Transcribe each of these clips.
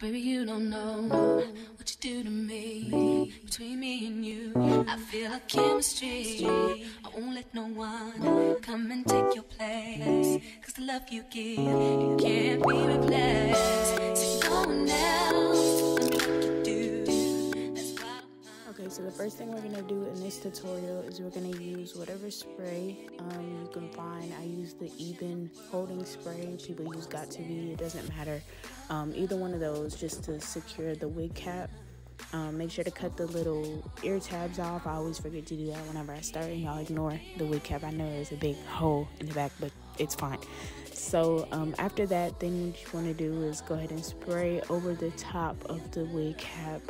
Baby, you don't know what you do to me. Between me and you, I feel like chemistry. I won't let no one come and take your place, 'cause the love you give, you can't be replaced. So no one else can make you do. That's why okay, so the first thing we're gonna do in this tutorial is we're gonna use whatever spray you can find. I use the Even Holding Spray. People use Got2B, it doesn't matter. Either one of those, just to secure the wig cap. Make sure to cut the little ear tabs off. I always forget to do that whenever I start, and y'all ignore the wig cap. I know there's a big hole in the back, but it's fine. So after that, then what you want to do is go ahead and spray over the top of the wig cap,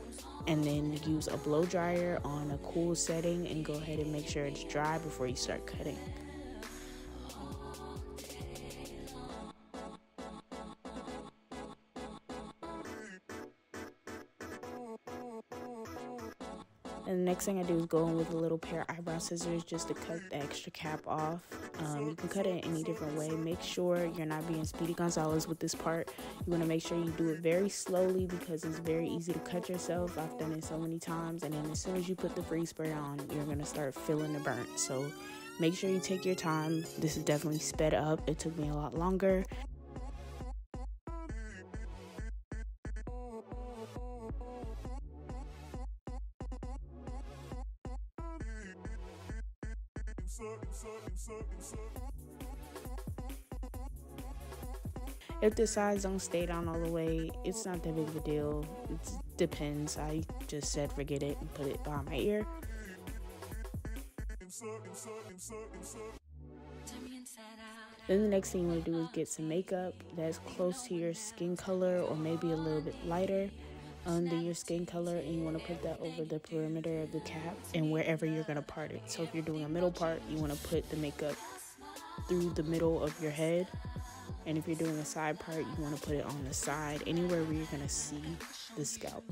and then use a blow dryer on a cool setting and go ahead and make sure it's dry before you start cutting. And the next thing I do is go in with a little pair of eyebrow scissors just to cut the extra cap off. You can cut it in any different way. Make sure you're not being Speedy Gonzalez with this part. You want to make sure you do it very slowly, because it's very easy to cut yourself. I've done it so many times, and then as soon as you put the free spray on, you're going to start feeling the burn. So make sure you take your time. This is definitely sped up. It took me a lot longer. If the sides don't stay down all the way, it's not that big of a deal. It depends. I just said forget it and put it behind my ear. Then the next thing you want to do is get some makeup that's close to your skin color, or maybe a little bit lighter under your skin color, and you want to put that over the perimeter of the cap and wherever you're going to part it. So if you're doing a middle part, you want to put the makeup through the middle of your head, and if you're doing a side part, you want to put it on the side, anywhere where you're going to see the scalp.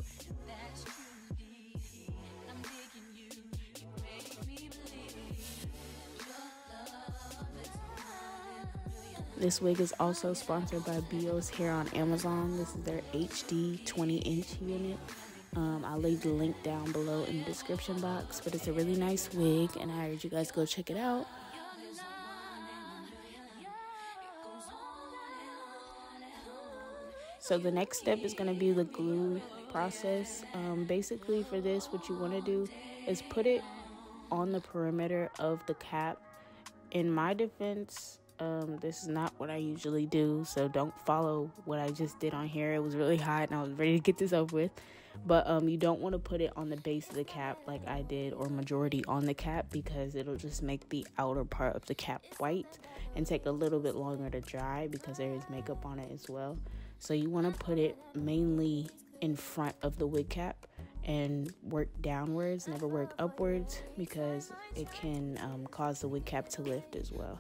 This wig is also sponsored by Beeos Hair on Amazon. This is their HD 20-inch unit. I'll leave the link down below in the description box, but it's a really nice wig, and I urge you guys go check it out. So the next step is going to be the glue process. Basically for this, what you want to do is put it on the perimeter of the cap. In my defense, this is not what I usually do, so don't follow what I just did on here. It was really hot and I was ready to get this over with, but you don't want to put it on the base of the cap like I did, or majority on the cap, because it'll just make the outer part of the cap white and take a little bit longer to dry because there is makeup on it as well. So you want to put it mainly in front of the wig cap and work downwards, never work upwards, because it can cause the wig cap to lift as well.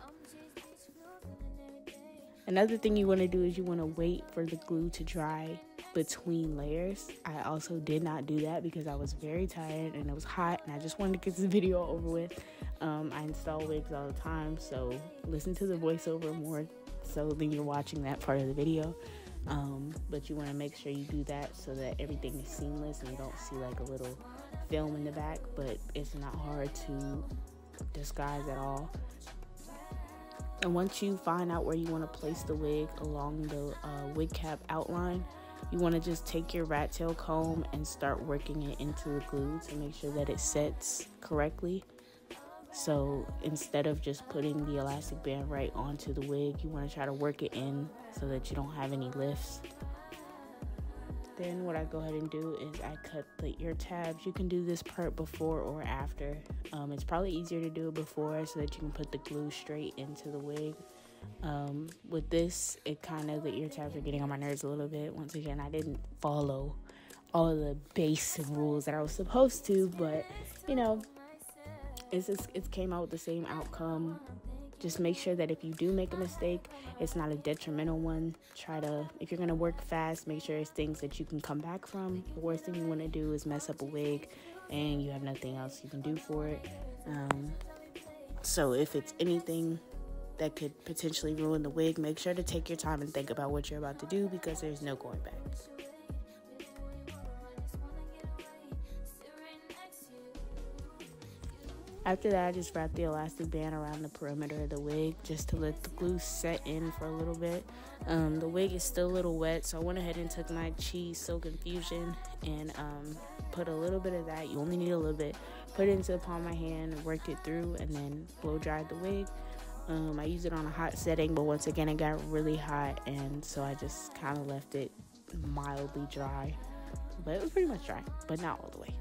Another thing you want to do is you want to wait for the glue to dry between layers. I also did not do that because I was very tired and it was hot and I just wanted to get this video over with. I install wigs all the time, so listen to the voiceover more so than you're watching that part of the video. But you want to make sure you do that so that everything is seamless and you don't see like a little film in the back, but it's not hard to disguise at all. And once you find out where you want to place the wig along the wig cap outline, you want to just take your rat tail comb and start working it into the glue to make sure that it sets correctly. So instead of just putting the elastic band right onto the wig, you want to try to work it in so that you don't have any lifts. Then what I go ahead and do is I cut the ear tabs. You can do this part before or after. It's probably easier to do it before so that you can put the glue straight into the wig. With this, it kind of, the ear tabs are getting on my nerves a little bit. Once again, I didn't follow all the basic rules that I was supposed to, but you know, it came out with the same outcome. Just make sure that if you do make a mistake, it's not a detrimental one. Try to, if you're gonna work fast, make sure it's things that you can come back from. The worst thing you wanna do is mess up a wig and you have nothing else you can do for it. So if it's anything that could potentially ruin the wig, make sure to take your time and think about what you're about to do, because there's no going back. After that, I just wrapped the elastic band around the perimeter of the wig just to let the glue set in for a little bit. The wig is still a little wet, so I went ahead and took my Cheese Silk Infusion and put a little bit of that. You only need a little bit. Put it into the palm of my hand, worked it through, and then blow dried the wig. I used it on a hot setting, but once again, it got really hot, and so I just kind of left it mildly dry. But it was pretty much dry, but not all the way.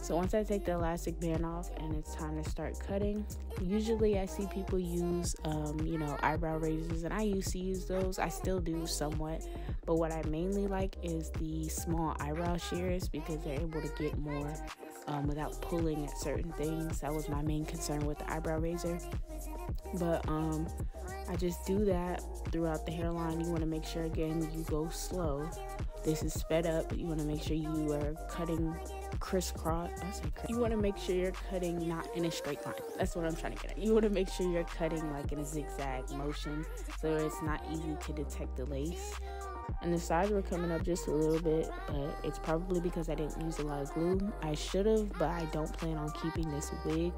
So once I take the elastic band off and it's time to start cutting, usually I see people use, eyebrow razors, and I used to use those. I still do somewhat, but what I mainly like is the small eyebrow shears because they're able to get more without pulling at certain things. That was my main concern with the eyebrow razor, but I just do that throughout the hairline. You want to make sure, again, you go slow. This is sped up. You want to make sure you are cutting crisscross. You want to make sure you're cutting not in a straight line. That's what I'm trying to get at. You want to make sure you're cutting like in a zigzag motion so it's not easy to detect the lace. And the sides were coming up just a little bit, but it's probably because I didn't use a lot of glue. I should have, but I don't plan on keeping this wig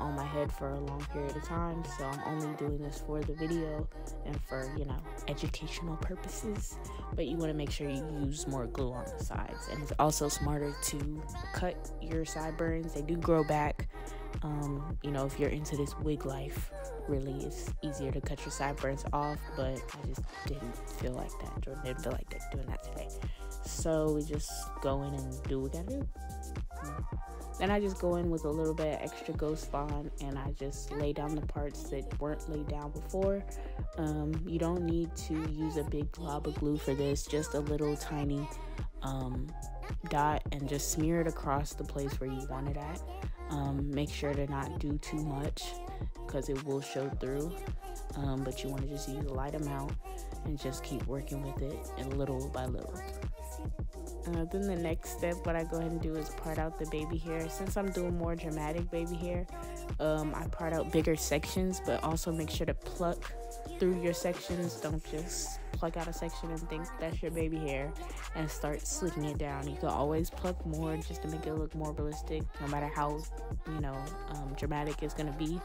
on my head for a long period of time, so I'm only doing this for the video and for, educational purposes. But you want to make sure you use more glue on the sides, and it's also smarter to cut your sideburns. They do grow back. If you're into this wig life, really, it's easier to cut your sideburns off, but I just didn't feel like that doing that today, so we just go in and do what we gotta do. Then I just go in with a little bit of extra Ghost Bond, and I just lay down the parts that weren't laid down before. You don't need to use a big glob of glue for this, just a little tiny dot, and just smear it across the place where you want it at. Make sure to not do too much because it will show through, but you want to just use a light amount and just keep working with it, and little by little. Then the next step, what I go ahead and do is part out the baby hair. Since I'm doing more dramatic baby hair, I part out bigger sections, but also make sure to pluck through your sections. Don't just pluck out a section and think that's your baby hair and start slicking it down. You can always pluck more just to make it look more realistic, no matter how, dramatic it's going to be.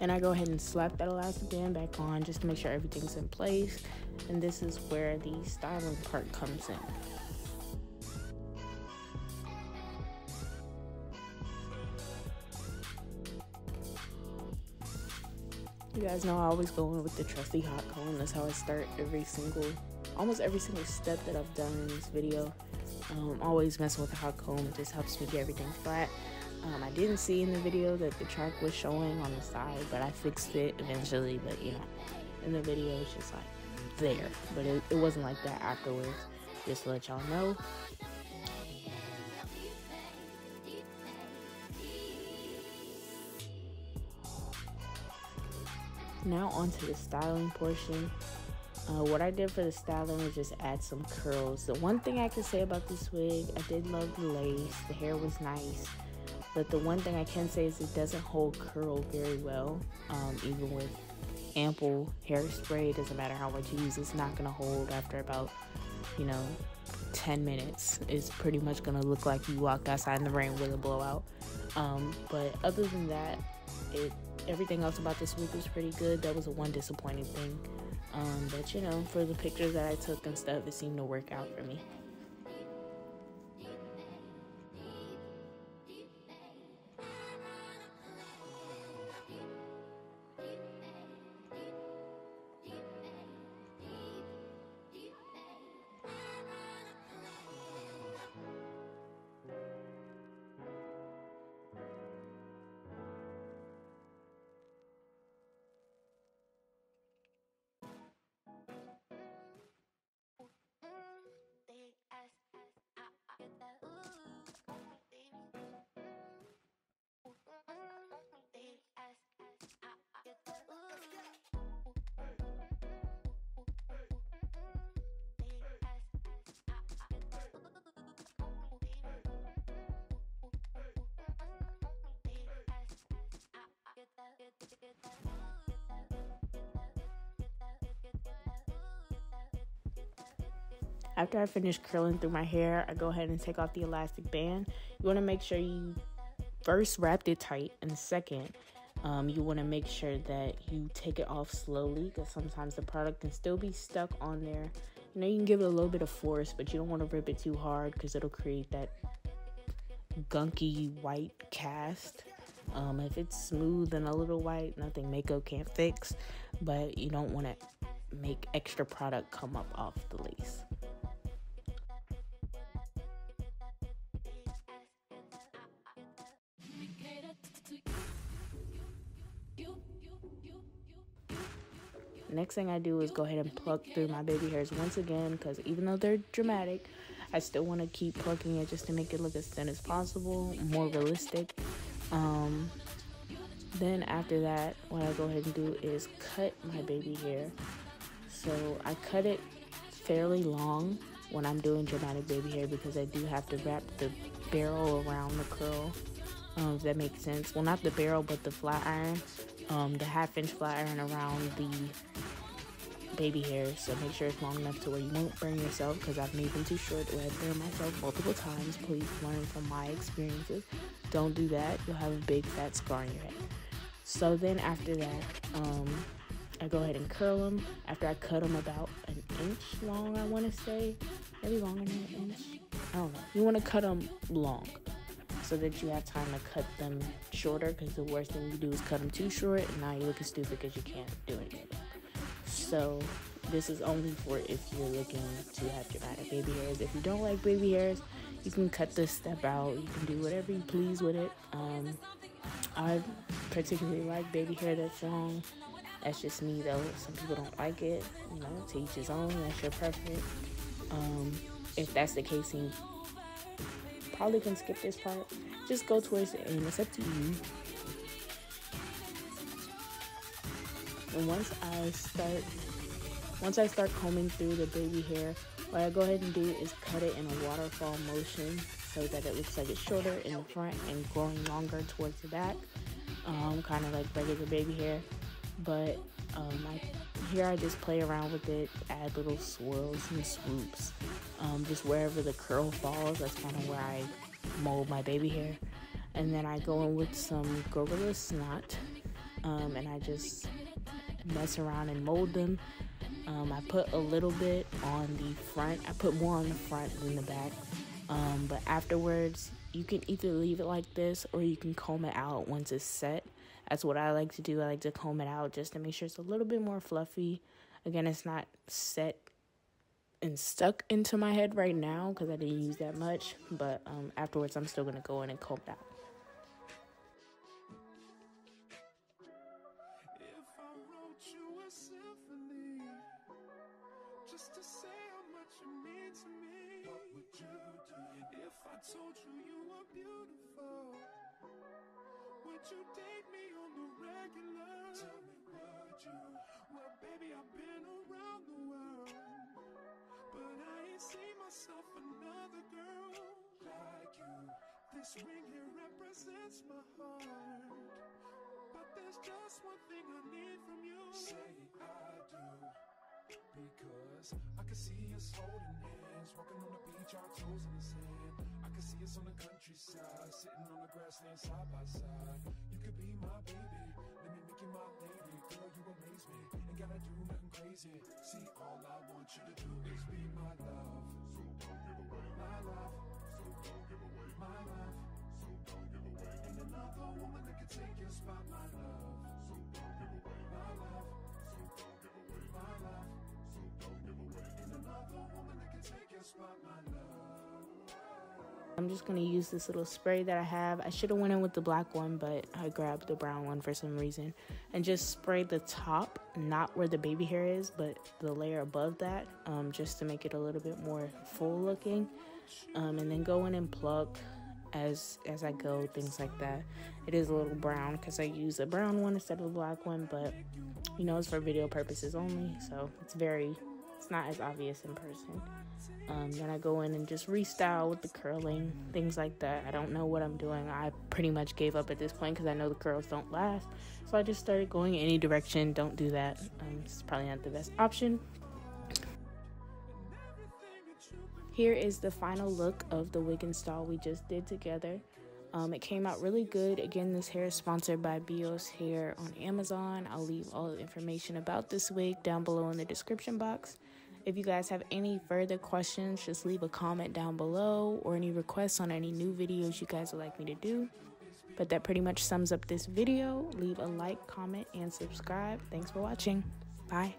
and I go ahead and slap that elastic band back on just to make sure everything's in place. And this is where the styling part comes in. You guys know I always go in with the trusty hot comb. That's how I start almost every single step that I've done in this video. Always messing with the hot comb. It just helps me get everything flat. I didn't see in the video that the track was showing on the side, but I fixed it eventually. But you know, in the video it's just like there, but it wasn't like that afterwards, just to let y'all know. Now onto the styling portion. What I did for the styling was just add some curls. The one thing I can say about this wig, I did love the lace, the hair was nice, but the one thing I can say is it doesn't hold curl very well. Even with ample hairspray, it doesn't matter how much you use, it's not gonna hold after about, you know, 10 minutes. It's pretty much gonna look like you walked outside in the rain with a blowout. But other than that, everything else about this wig was pretty good. That was the one disappointing thing. But you know, for the pictures that I took and stuff, it seemed to work out for me. After I finish curling through my hair, I go ahead and take off the elastic band. You want to make sure you first wrapped it tight, and second, you want to make sure that you take it off slowly, because sometimes the product can still be stuck on there. You know, you can give it a little bit of force, but you don't want to rip it too hard because it'll create that gunky white cast. If it's smooth and a little white, nothing makeup can't fix, but you don't want to make extra product come up off the lace. Next thing I do is go ahead and pluck through my baby hairs once again, because even though they're dramatic, I still want to keep plucking it just to make it look as thin as possible, more realistic. Then after that, what I go ahead and do is cut my baby hair. So I cut it fairly long when I'm doing dramatic baby hair, because I do have to wrap the barrel around the curl, if that makes sense. Well, not the barrel, but the flat iron. The half-inch flat iron around the baby hair, so make sure it's long enough to where you won't burn yourself, because I've made them too short or I've burned myself multiple times. Please learn from my experiences. Don't do that. You'll have a big fat scar on your head. So then after that, I go ahead and curl them. After I cut them about an inch long, I want to say, maybe longer than an inch, I don't know. You want to cut them long, so that you have time to cut them shorter, because the worst thing you do is cut them too short and now you're looking stupid because you can't do anything. So this is only for if you're looking to have dramatic baby hairs. If you don't like baby hairs, you can cut this step out. You can do whatever you please with it. I particularly like baby hair that's long. That's just me though. Some people don't like it. You know, to each his own. That's your preference. If that's the case, then probably can skip this part. Just go towards the end. It's up to you. And once I start combing through the baby hair, what I go ahead and do is cut it in a waterfall motion, so that it looks like it's shorter in the front and growing longer towards the back, kind of like regular baby hair. But here I just play around with it, add little swirls and swoops. Just wherever the curl falls, that's kind of where I mold my baby hair. And then I go in with some Gorilla Snot. and I just mess around and mold them. I put a little bit on the front. I put more on the front than the back. But afterwards, you can either leave it like this or you can comb it out once it's set. That's what I like to do. I like to comb it out just to make sure it's a little bit more fluffy. Again, it's not set and stuck into my head right now because I didn't use that much. But afterwards, I'm still going to go in and comb it out. Just to say how much you mean to me. What would you do if I told you you were beautiful? Would you date me on the regular? Tell me, would you? Well, baby, I've been around the world, but I ain't seen myself another girl like you. This ring here represents my heart, but there's just one thing I need from you. Say I do. Because I can see us holding hands, walking on the beach, our toes in the sand. I can see us on the countryside, sitting on the grassland side by side. You could be my baby, let me make you my lady. Girl, you amaze me, ain't gotta do nothing crazy. See, all I want you to do is be my love. So don't give away my love. So don't give away my love. So don't give away. Ain't another woman that can take your spot, my love. So don't give away my love. So don't give away my love. I'm just going to use this little spray that I have. I should have went in with the black one, but I grabbed the brown one for some reason. And just spray the top, not where the baby hair is, but the layer above that, just to make it a little bit more full looking. And then go in and pluck as I go, things like that. It is a little brown because I use a brown one instead of a black one, but you know, it's for video purposes only, so it's not as obvious in person. Then I go in and just restyle with the curling, things like that. I don't know what I'm doing. I pretty much gave up at this point because I know the curls don't last, so I just started going any direction. Don't do that. It's probably not the best option. Here is the final look of the wig install we just did together. It came out really good. Again, this hair is sponsored by Beeos Hair on Amazon. I'll leave all the information about this wig down below in the description box. If you guys have any further questions, just leave a comment down below or any requests on any new videos you guys would like me to do. But that pretty much sums up this video. Leave a like, comment, and subscribe. Thanks for watching. Bye.